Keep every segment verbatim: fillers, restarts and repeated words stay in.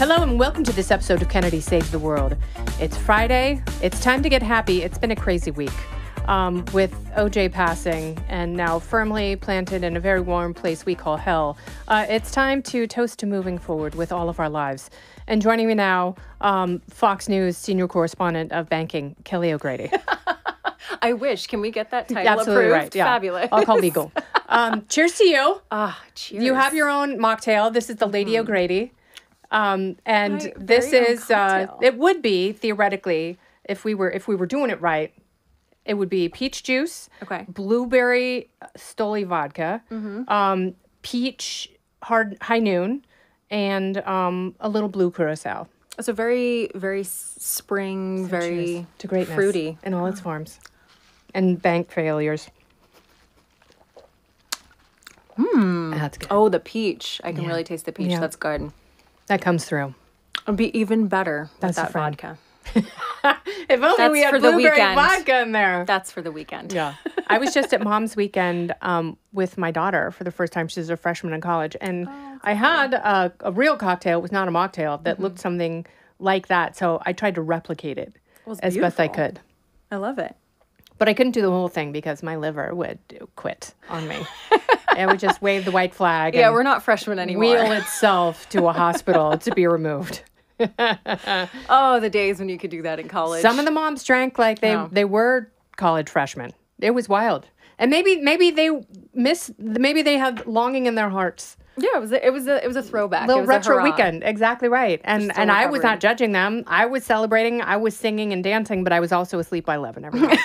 Hello and welcome to this episode of Kennedy Saves the World. It's Friday. It's time to get happy. It's been a crazy week um, with O J passing and now firmly planted in a very warm place we call hell. Uh, it's time to toast to moving forward with all of our lives. And joining me now, um, Fox News senior correspondent of banking, Kelly O'Grady. I wish. Can we get that title Absolutely approved? Right. Yeah. Fabulous. I'll call legal. Um, cheers to you. Ah, cheers. You have your own mocktail. This is the Lady mm. O'Grady. Um, and right, this is, uh, it would be theoretically, if we were, if we were doing it right, it would be peach juice, okay, blueberry Stoli vodka, mm-hmm. um, peach hard high noon, and, um, a little blue curacao. So very, very spring, so very to greatness, fruity in all its forms and bank failures. Hmm. That's good. Oh, the peach. I can yeah. really taste the peach. Yeah. That's good. That comes through. It'll be even better with That's that vodka. If only That's we had for blueberry the vodka in there. That's for the weekend. Yeah. I was just at Mom's weekend um, with my daughter for the first time. She's a freshman in college. And oh, I had a, a real cocktail. It was not a mocktail that mm-hmm. looked something like that. So I tried to replicate it well, as beautiful. best I could. I love it. But I couldn't do the whole thing because my liver would quit on me. It would just wave the white flag. Yeah, and we're not freshmen anymore. Wheel itself to a hospital to be removed. Oh, the days when you could do that in college. Some of the moms drank like they, no. they were college freshmen. It was wild. And maybe maybe they miss. Maybe they had longing in their hearts. Yeah, it was a, it was a, it was a throwback. Little it was retro a hurrah. weekend, exactly right. And and I was not judging them. I was celebrating. I was singing and dancing, but I was also asleep by eleven every night.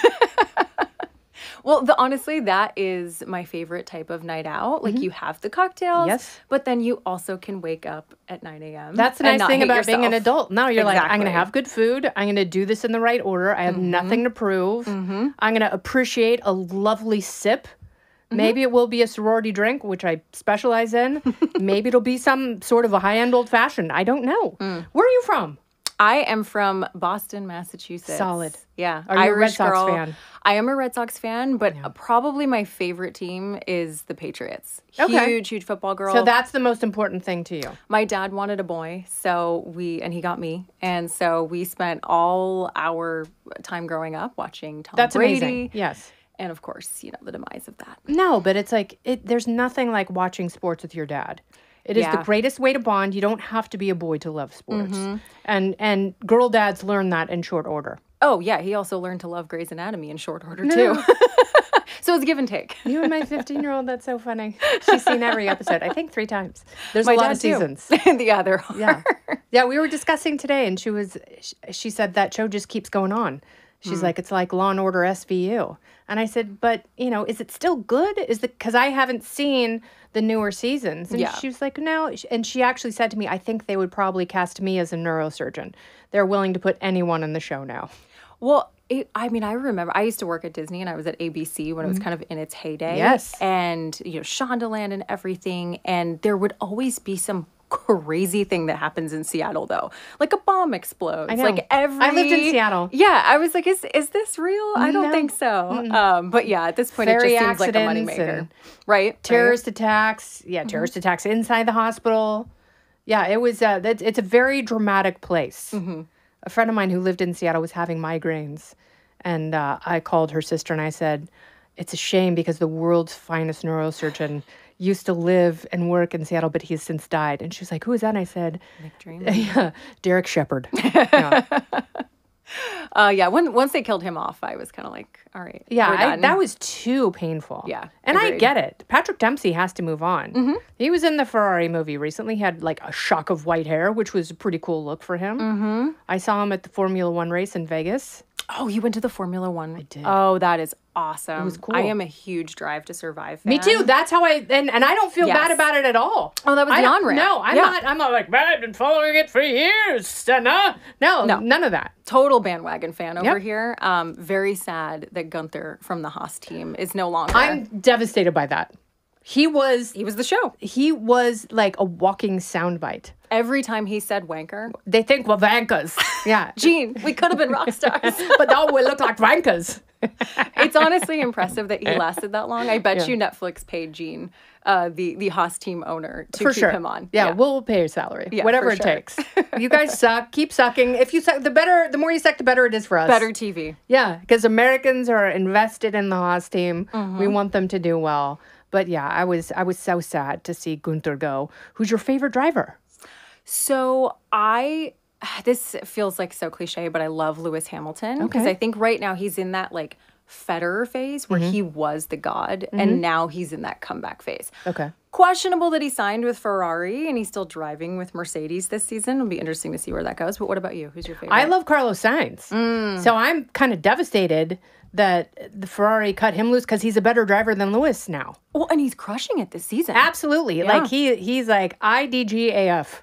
Well, the, honestly, that is my favorite type of night out. Like, mm-hmm. you have the cocktails, yes. but then you also can wake up at nine a.m. That's the nice thing about yourself. being an adult. Now you're exactly. like, I'm going to have good food. I'm going to do this in the right order. I have mm-hmm. nothing to prove. Mm-hmm. I'm going to appreciate a lovely sip. Mm-hmm. Maybe it will be a sorority drink, which I specialize in. Maybe it'll be some sort of a high-end old-fashioned. I don't know. Mm. Where are you from? I am from Boston, Massachusetts. Solid. Yeah. Are you Irish a Red Sox girl. fan? I am a Red Sox fan, but yeah. probably my favorite team is the Patriots. Okay. Huge, huge football girl. So that's the most important thing to you. My dad wanted a boy, so we and he got me. And so we spent all our time growing up watching Tom that's Brady. That's amazing. Yes. And of course, you know, the demise of that. No, but it's like it there's nothing like watching sports with your dad. It is yeah. the greatest way to bond. You don't have to be a boy to love sports. Mm-hmm. And and girl dads learn that in short order. Oh, yeah. He also learned to love Grey's Anatomy in short order, no. too. So it's give and take. You and my fifteen-year-old, that's so funny. She's seen every episode, I think, three times. There's my a lot of seasons. Yeah, there are. Yeah. yeah, we were discussing today, and she was she said that show just keeps going on. She's mm. like, it's like Law and Order S V U. And I said, but, you know, is it still good? Is the because I haven't seen the newer seasons. And yeah. she was like, no. And she actually said to me, I think they would probably cast me as a neurosurgeon. They're willing to put anyone in the show now. Well, it, I mean, I remember I used to work at Disney and I was at A B C when mm-hmm. it was kind of in its heyday. Yes. And, you know, Shondaland and everything. And there would always be some crazy thing that happens in Seattle, though. Like a bomb explodes. I know. Like every... I lived in Seattle. Yeah. I was like, is is this real? I don't no. think so. Mm-hmm. Um, but yeah, at this point, Ferry it just seems like a moneymaker. Right? Terrorist right. attacks. Yeah, terrorist mm-hmm. attacks inside the hospital. Yeah, it was... Uh, it's, it's a very dramatic place. Mm-hmm. A friend of mine who lived in Seattle was having migraines. And uh, I called her sister and I said, it's a shame because the world's finest neurosurgeon... used to live and work in Seattle, but he's since died. And she was like, who is that? And I said, yeah, Derek Shepherd. Yeah. uh, yeah, when, once they killed him off, I was kind of like, all right. Yeah, I, that was too painful. Yeah. And agreed. I get it. Patrick Dempsey has to move on. Mm-hmm. He was in the Ferrari movie recently. He had like a shock of white hair, which was a pretty cool look for him. Mm-hmm. I saw him at the Formula One race in Vegas. Oh, you went to the Formula One? I did. Oh, that is awesome. It was cool. I am a huge Drive to Survive fan. Me too. That's how I, and, and I don't feel yes. bad about it at all. Oh, that was an on-ramp. No, I'm yeah. not, I'm not like, man, I've been following it for years, Senna. No, no, none of that. Total bandwagon fan over yep. here. Um, very sad that Gunther from the Haas team is no longer. I'm devastated by that. He was... He was the show. He was like a walking soundbite. Every time he said wanker... They think we're wankers. Yeah. Gene, we could have been rock stars. But now we look like wankers. It's honestly impressive that he lasted that long. I bet yeah. you Netflix paid Gene, uh, the, the Haas team owner, to for keep sure. him on. Yeah, yeah, we'll pay your salary. Yeah, whatever it sure. takes. You guys suck. Keep sucking. If you suck, the better, the more you suck, the better it is for us. Better T V. Yeah, because Americans are invested in the Haas team. Mm-hmm. We want them to do well. But yeah, I was I was so sad to see Gunther go. Who's your favorite driver? So I... This feels like so cliche, but I love Lewis Hamilton because okay. I think right now he's in that like Federer phase where mm-hmm. he was the god, mm-hmm. and now he's in that comeback phase. Okay. Questionable that he signed with Ferrari and he's still driving with Mercedes this season. It'll be interesting to see where that goes. But what about you? Who's your favorite? I love Carlos Sainz. Mm. So I'm kind of devastated that the Ferrari cut him loose because he's a better driver than Lewis now. Well, and he's crushing it this season. Absolutely. Yeah. Like he he's like I D G A F.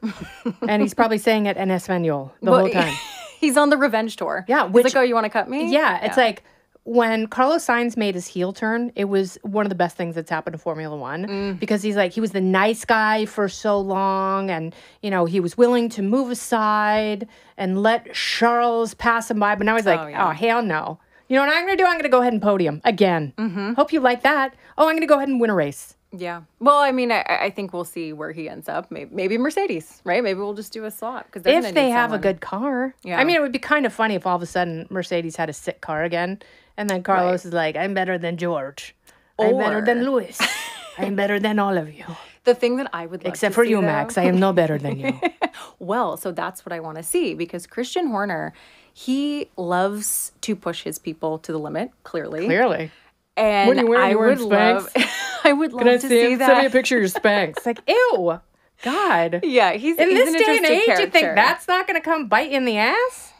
And he's probably saying it in Espanol the well, whole time. He's on the revenge tour. Yeah. Which, he's like, oh, you want to cut me? Yeah. It's yeah. like... When Carlos Sainz made his heel turn, it was one of the best things that's happened to Formula One mm. because he's like, he was the nice guy for so long and, you know, he was willing to move aside and let Charles pass him by. But now he's like, oh, yeah. oh hell no. You know what I'm going to do? I'm going to go ahead and podium again. Mm-hmm. Hope you like that. Oh, I'm going to go ahead and win a race. Yeah. Well, I mean, I, I think we'll see where he ends up. Maybe, maybe Mercedes, right? Maybe we'll just do a swap. Because if they have someone. a good car. Yeah. I mean, it would be kind of funny if all of a sudden Mercedes had a sick car again. And then Carlos right. is like, I'm better than George. Or, I'm better than Lewis. I'm better than all of you. The thing that I would love Except to for see, you, though, Max. I am no better than you. Well, so that's what I want to see. Because Christian Horner, he loves to push his people to the limit, clearly. Clearly. And what are you wearing? I you would love... I would love Can I to see, see that. Send me a picture of your Spanx. Like, ew. God. Yeah, he's in he's this an day and age, character. You think that's not going to come bite you in the ass?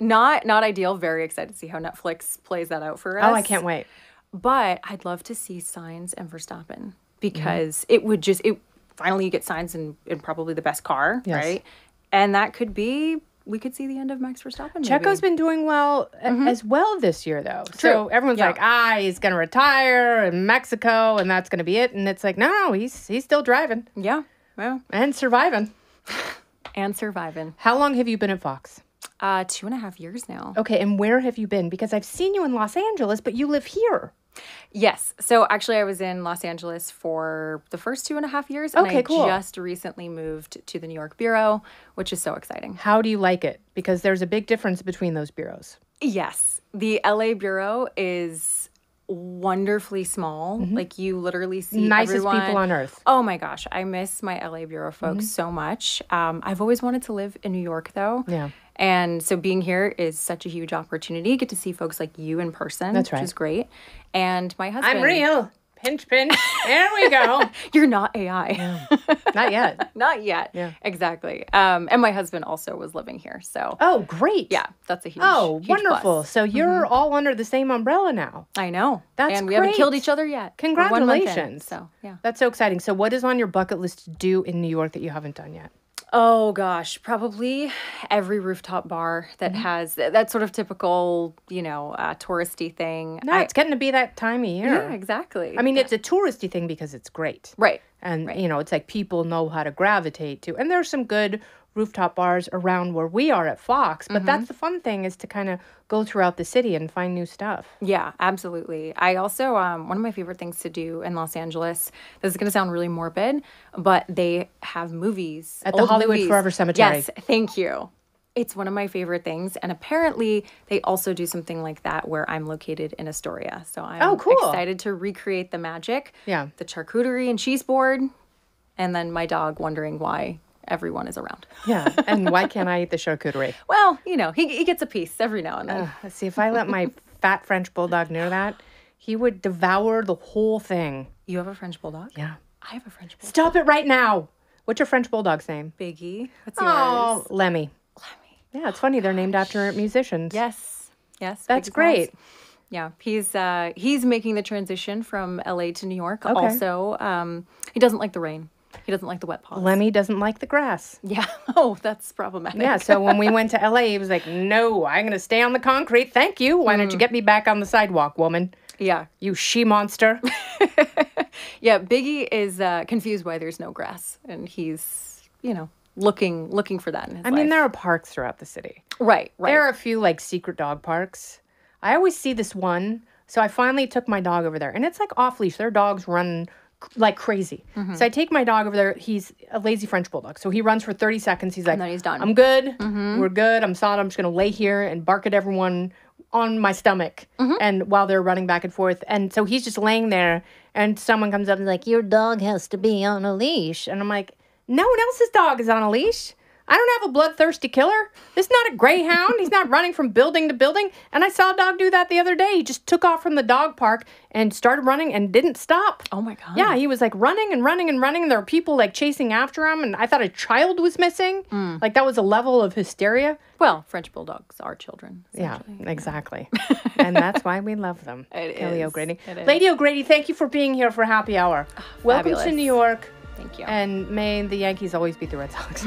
Not not ideal. Very excited to see how Netflix plays that out for us. Oh, I can't wait. But I'd love to see Sainz and Verstappen because mm-hmm. it would just, it finally you get Sainz in, in probably the best car, yes. right? And that could be, we could see the end of Max Verstappen. Maybe. Checo's been doing well mm-hmm. as well this year, though. True. So everyone's yeah. like, ah, he's going to retire in Mexico and that's going to be it. And it's like, no, no, he's, he's still driving. Yeah. yeah. And surviving. and surviving. How long have you been at Fox? Uh, two and a half years now. Okay, and where have you been? Because I've seen you in Los Angeles, but you live here. Yes. So actually, I was in Los Angeles for the first two and a half years. And okay, I cool. just recently moved to the New York bureau, which is so exciting. How do you like it? Because there's a big difference between those bureaus. Yes. The L A bureau is wonderfully small. Mm-hmm. Like, you literally see Nicest everyone. people on earth. Oh, my gosh. I miss my L A bureau folks mm-hmm. so much. Um, I've always wanted to live in New York, though. Yeah. And so being here is such a huge opportunity. You get to see folks like you in person, That's right. which is great. And my husband... I'm real. Pinch, pinch. There we go. You're not A I. No. Not yet. Not yet. Yeah. Exactly. Um, and my husband also was living here, so... Oh, great. Yeah, that's a huge Oh, huge wonderful. Plus. So you're mm-hmm. all under the same umbrella now. I know. That's And we great. haven't killed each other yet. Congratulations. In, so, yeah. That's so exciting. So what is on your bucket list to do in New York that you haven't done yet? Oh, gosh, probably every rooftop bar that mm-hmm. has that sort of typical, you know, uh, touristy thing. No, I, it's getting to be that time of year. Yeah, exactly. I mean, yeah. it's a touristy thing because it's great. Right. And, right. you know, it's like people know how to gravitate to. And there's some good rooftop bars around where we are at Fox. But mm-hmm. that's the fun thing is to kind of go throughout the city and find new stuff. Yeah, absolutely. I also, um, one of my favorite things to do in Los Angeles, this is going to sound really morbid, but they have movies. At the Hollywood movies. Forever Cemetery. Yes, thank you. It's one of my favorite things. And apparently they also do something like that where I'm located in Astoria. So I'm oh, cool. excited to recreate the magic. Yeah. The charcuterie and cheese board. And then my dog wondering why everyone is around. Yeah, and why can't I eat the charcuterie? Well, you know, he he gets a piece every now and then. Uh, see, if I let my fat French bulldog near that, he would devour the whole thing. You have a French bulldog? Yeah. I have a French bulldog. Stop it right now. What's your French bulldog's name? Biggie. What's yours? Oh, Lemmy. Lemmy. Yeah, it's funny. Oh, they're named after musicians. Yes. Yes. That's Biggie's great. Nice. Yeah, he's uh, he's making the transition from L A to New York. Okay. Also, um, he doesn't like the rain. He doesn't like the wet paws. Lemmy doesn't like the grass. Yeah. Oh, that's problematic. Yeah, so when we went to L A, he was like, no, I'm going to stay on the concrete. Thank you. Why mm. don't you get me back on the sidewalk, woman? Yeah. You she-monster. Yeah, Biggie is uh, confused why there's no grass. And he's, you know, looking looking for that in his I life. I mean, there are parks throughout the city. Right, right. There are a few, like, secret dog parks. I always see this one. So I finally took my dog over there. And it's like off-leash. Their dogs run like crazy. Mm-hmm. So I take my dog over there. He's a lazy French bulldog. So he runs for thirty seconds. He's like, and then he's done. I'm good. Mm-hmm. We're good. I'm solid. I'm just going to lay here and bark at everyone on my stomach. Mm-hmm. And while they're running back and forth. And so he's just laying there. And someone comes up and is like, your dog has to be on a leash. And I'm like, no one else's dog is on a leash. I don't have a bloodthirsty killer. This is not a greyhound. He's not running from building to building. And I saw a dog do that the other day. He just took off from the dog park and started running and didn't stop. Oh, my God. Yeah, he was, like, running and running and running. And there were people, like, chasing after him. And I thought a child was missing. Mm. Like, that was a level of hysteria. Well, French bulldogs are children. Yeah, exactly. And that's why we love them. It Kelly is. O'Grady. It is. Lady O'Grady, thank you for being here for Happy Hour. Oh, welcome fabulous. To New York. Thank you. And may the Yankees always beat the Red Sox.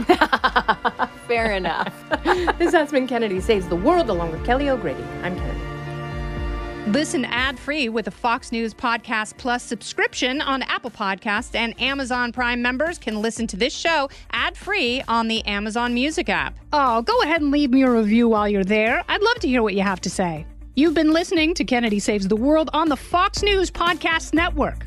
Fair enough. This has been Kennedy Saves the World, along with Kelly O'Grady. I'm Kennedy. Listen ad-free with a Fox News Podcast Plus subscription on Apple Podcasts, and Amazon Prime members can listen to this show ad-free on the Amazon Music app. Oh, go ahead and leave me a review while you're there. I'd love to hear what you have to say. You've been listening to Kennedy Saves the World on the Fox News Podcast Network.